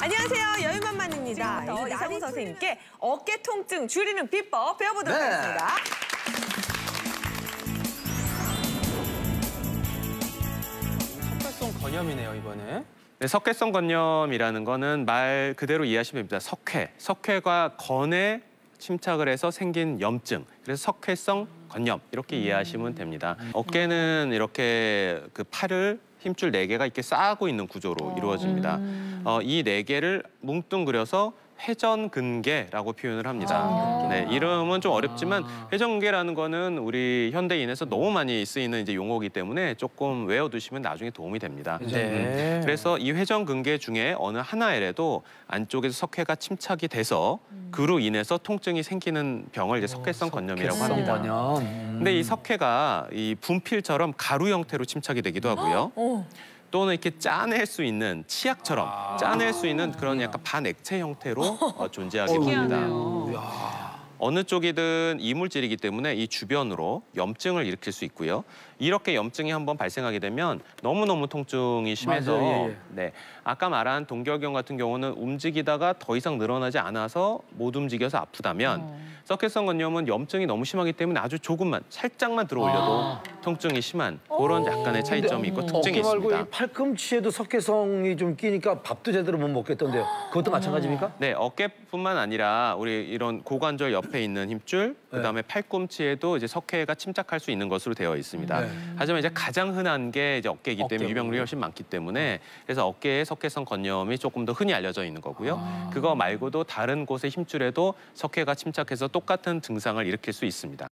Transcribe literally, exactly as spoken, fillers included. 안녕하세요. 여유만만입니다. 이상훈 선생님께 어깨 통증 줄이는 비법 배워보도록 네. 하겠습니다. 석회성 건염이네요, 이번에. 네, 석회성 건염이라는 거는 말 그대로 이해하시면 됩니다. 석회, 석회가 건에 침착을 해서 생긴 염증, 그래서 석회성 건염 이렇게 이해하시면 됩니다. 어깨는 이렇게 그 팔을 힘줄 네 개가 이렇게 쌓고 있는 구조로 이루어집니다. 어, 이 네 개를 뭉뚱그려서 회전근개라고 표현을 합니다. 네, 이름은 좀 어렵지만 회전근개라는 거는 우리 현대인에서 너무 많이 쓰이는 이제 용어이기 때문에 조금 외워두시면 나중에 도움이 됩니다. 네. 그래서 이 회전근개 중에 어느 하나에라도 안쪽에서 석회가 침착이 돼서 그로 인해서 통증이 생기는 병을 이제 석회성 건염이라고 합니다. 건염. 근데 이 석회가 이 분필처럼 가루 형태로 침착이 되기도 하고요. 어? 또는 이렇게 짜낼 수 있는 치약처럼 아 짜낼 수 있는 그런 약간 반액체 형태로 어, 존재하게 됩니다. 어느 쪽이든 이물질이기 때문에 이 주변으로 염증을 일으킬 수 있고요. 이렇게 염증이 한번 발생하게 되면 너무너무 통증이 심해서 맞아요, 예, 예. 네, 아까 말한 동결견 같은 경우는 움직이다가 더 이상 늘어나지 않아서 못 움직여서 아프다면 어. 석회성 건염은 염증이 너무 심하기 때문에 아주 조금만, 살짝만 들어올려도 아. 통증이 심한 그런 약간의 차이점이 있고 특징이 있습니다. 어깨 말고 이 팔꿈치에도 석회성이 좀 끼니까 밥도 제대로 못 먹겠던데요. 그것도 어. 마찬가지입니까? 네, 어깨뿐만 아니라 우리 이런 고관절 옆 옆에 있는 힘줄, 그다음에 네. 팔꿈치에도 이제 석회가 침착할 수 있는 것으로 되어 있습니다. 네. 하지만 이제 가장 흔한 게 이제 어깨이기 어깨. 때문에 유병률이 훨씬 많기 때문에 그래서 어깨에 석회성 건염이 조금 더 흔히 알려져 있는 거고요. 아. 그거 말고도 다른 곳의 힘줄에도 석회가 침착해서 똑같은 증상을 일으킬 수 있습니다.